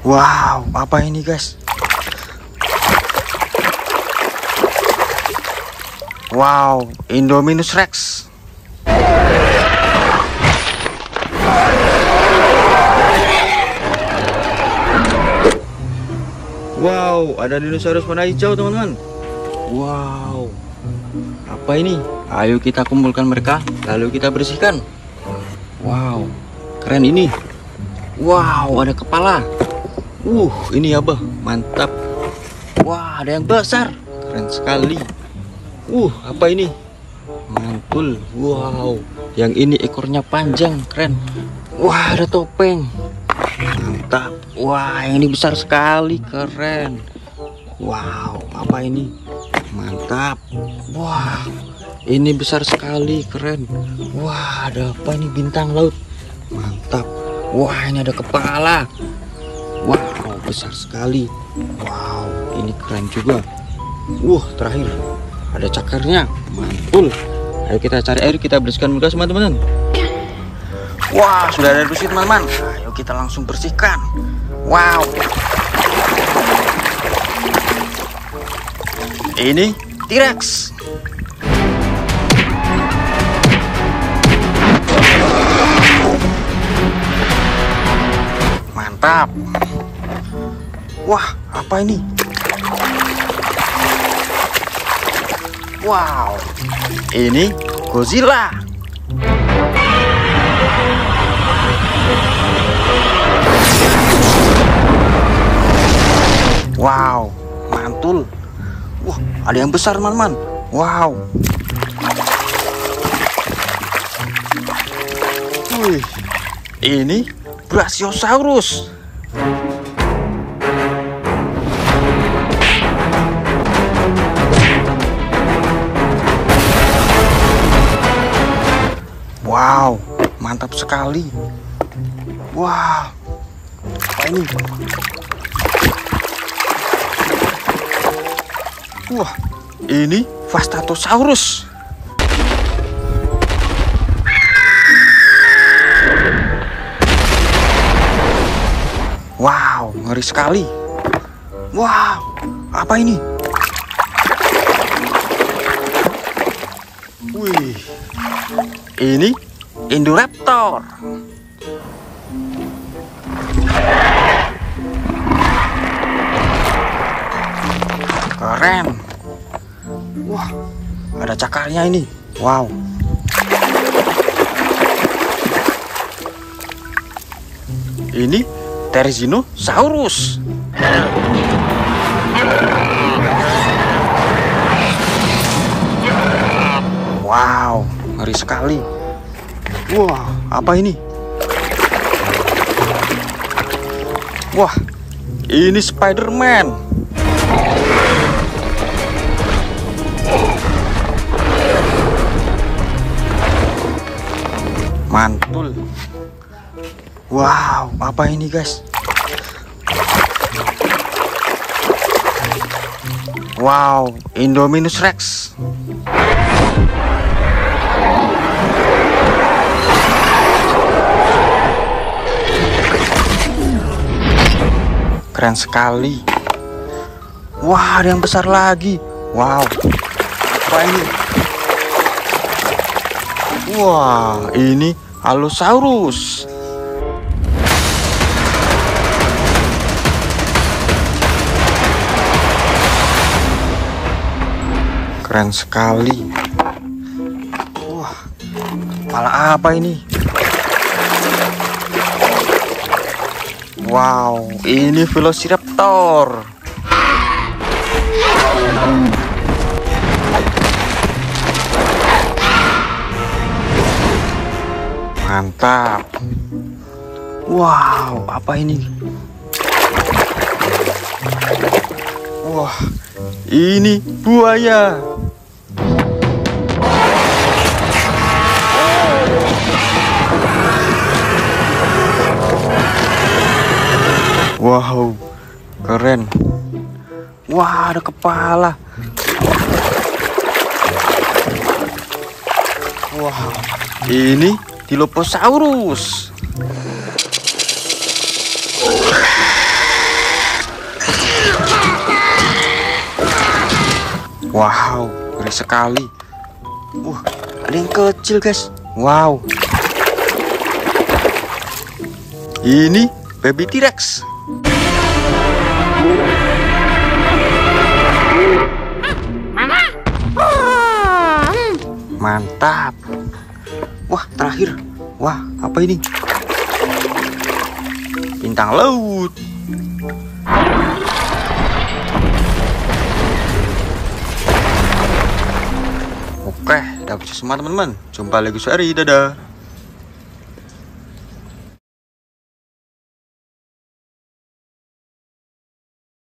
Wow, apa ini guys? Wow, Indominus Rex. Wow, ada dinosaurus warna hijau teman-teman. Wow, apa ini? Ayo kita kumpulkan mereka, lalu kita bersihkan. Wow, keren ini. Wow, ada kepala. Ini apa? Mantap. Wah, ada yang besar. Keren sekali. Apa ini? Mantul. Wow, yang ini ekornya panjang, keren. Wah, ada topeng. Mantap. Wah, yang ini besar sekali, keren. Wow, apa ini? Mantap. Wah, ini besar sekali, keren. Wah, ada apa ini? Bintang laut. Mantap. Wah, ini ada kepala. Wow, besar sekali. Wow, ini keren juga. Terakhir ada cakarnya. Mantul. Ayo kita cari air, kita bersihkan bekas teman-teman. Wah, sudah ada bersih teman-teman. Ayo kita langsung bersihkan. Wow. Ini T-Rex. Mantap. Wah, apa ini? Wow. Ini Godzilla. Wow, mantul. Wah, ada yang besar, teman-teman. Wow. Wih, ini Brachiosaurus. Wow, mantap sekali. Wah, apa ini? Wah, ini Vastatosaurus. Wow, ngeri sekali. Wow, apa ini? Wih, ini Indoraptor. Keren. Wah, ada cakarnya ini. Wow. Ini Terizino saurus. Wow, ngeri sekali. Wah, apa ini? Wah, ini Spider-Man. Mantul. Wow, apa ini guys? Wow, Indominus Rex. Keren sekali. Wah, ada yang besar lagi. Wow, apa ini? Wah, ini Allosaurus. Keren sekali. Wah, kepala apa ini? Wow, ini Velociraptor. Mantap. Wow, apa ini? Wah, ini buaya. Wow, keren. Wah, ada kepala. Wah, ini Dilophosaurus. Wow, ngeri sekali. Ada yang kecil, guys. Wow. Ini baby T-Rex. Mantap. Wah, terakhir. Wah, apa ini? Bintang laut. Oke, udah beres semua teman-teman. Jumpa lagi sore, dadah.